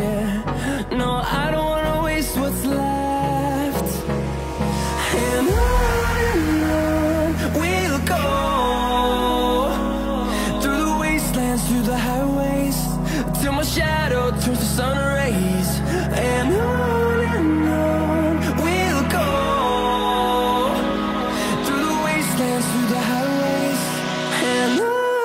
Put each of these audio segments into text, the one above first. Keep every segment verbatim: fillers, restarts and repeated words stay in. Yeah, no, I don't wanna waste what's left. And on and on we'll go, through the wastelands, through the highways, till my shadow turns to sun rays. And on and on we'll go, through the wastelands, through the highways. And on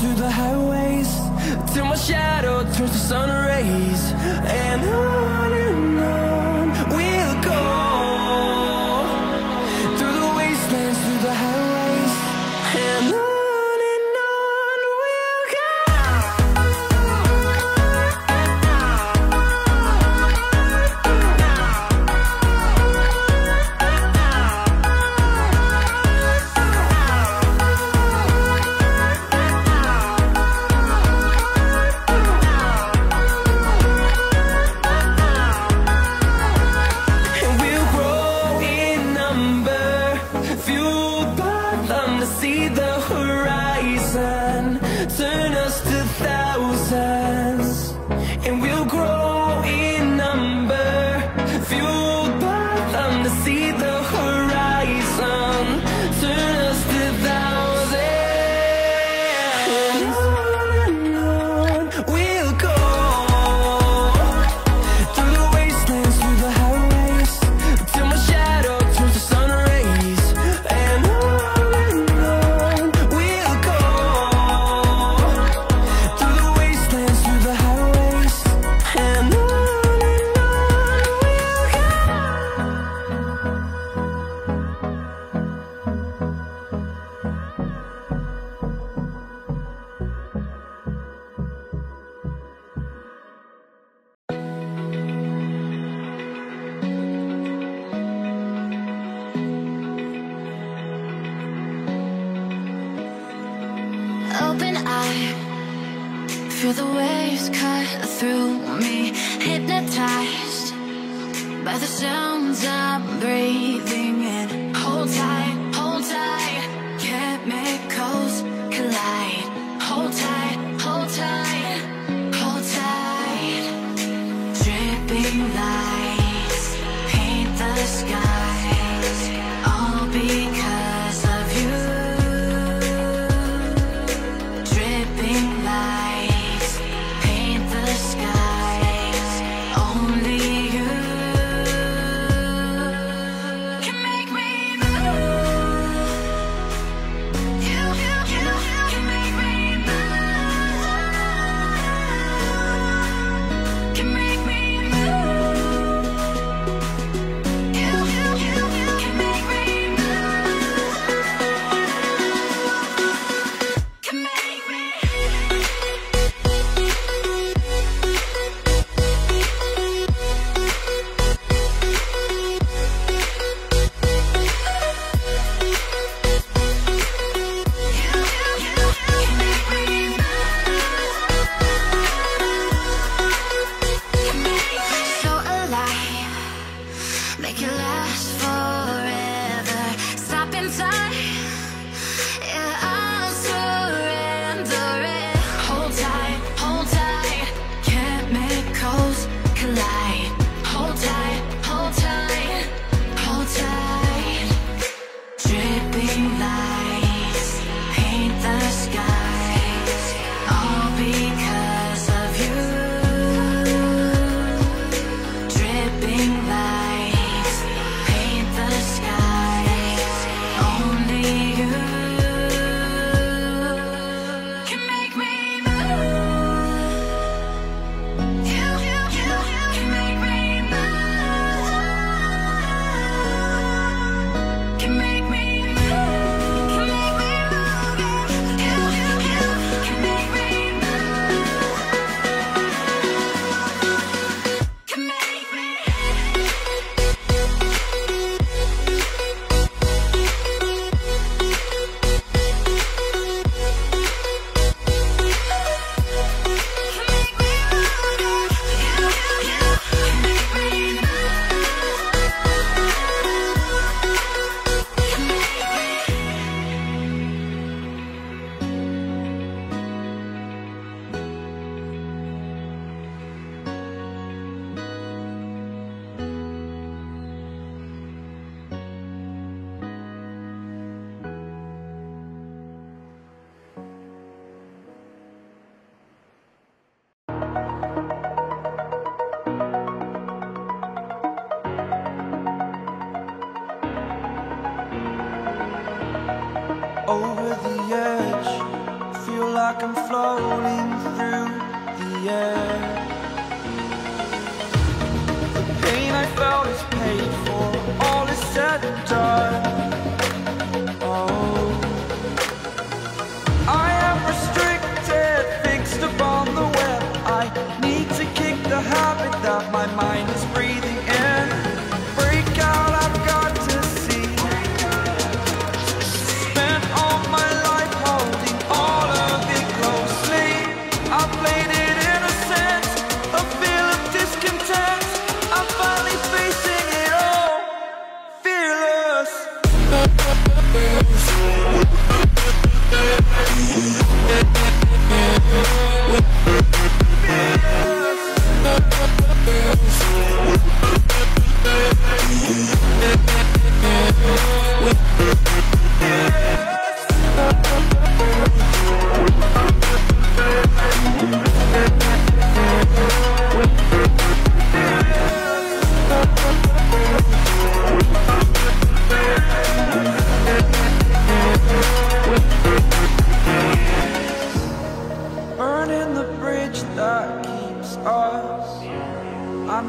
through the highways, till my shadow turns to sun rays. And on and on we'll go, through the wastelands, through the highways. And on turn us to thousands, and we'll grow in number, fueled by them to see the horizon. Turn us to thousands, and on and on we'll go, through the wastelands, through the highways, till my shadow turns to sun rays. And on and on we'll go, feel the waves cut through me, hypnotized by the sounds I'm breathing in. Hold tight, hold tight, chemicals collide. Hold tight, hold tight, hold tight. Dripping lights paint the skies, all because of you. Dripping lights only you can make me move. like I'm floating through the air. The pain I felt is paid for, all is said and done. Oh, I am restricted, fixed upon the web. I need to kick the habit that my mind is breathing in. Break out, I've got to see. Spent all my life holding all of it closely. I played it innocent, a feel of discontent. I'm finally facing it all, fearless. That keeps us. I'm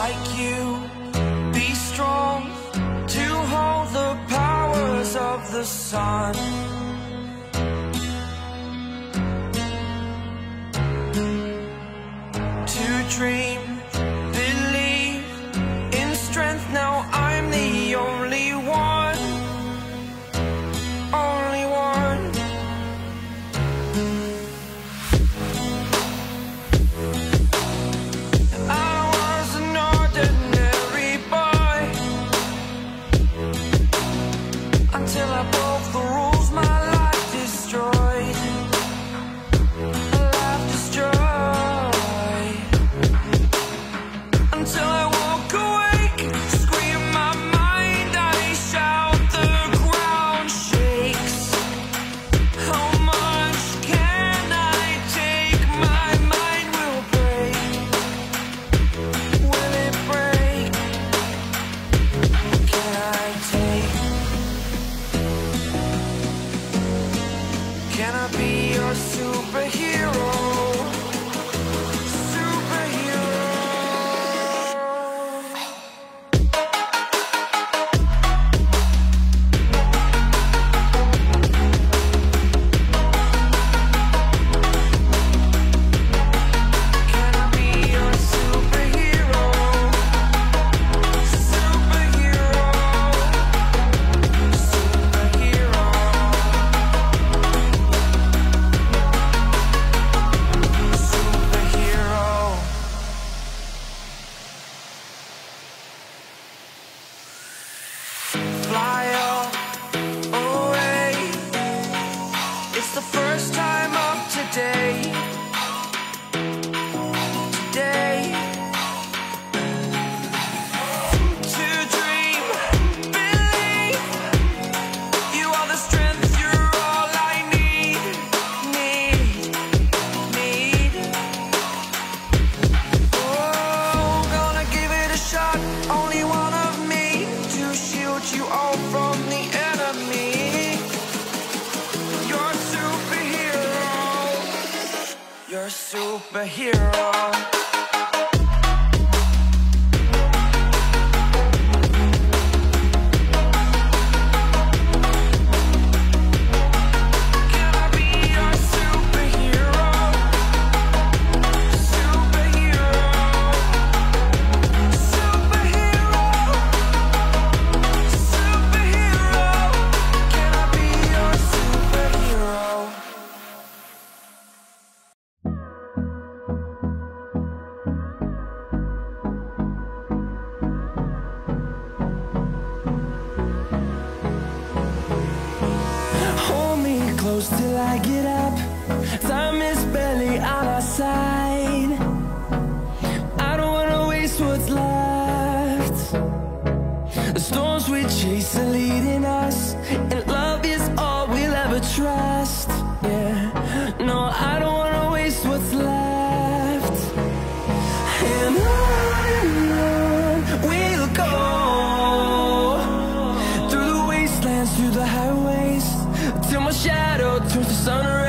Like you, be strong to hold the powers of the sun. To dream, believe in strength, now I'm the only one. Only one. It's the first time of today. superhero. Till I get up, time is barely on our side. I don't wanna waste what's left. The storms we chase are leading us, and love is all we'll ever trust. Yeah, no, I don't wanna waste what's left. And on and on we'll go, through the wastelands, through the highways, till my shadow turns to sun.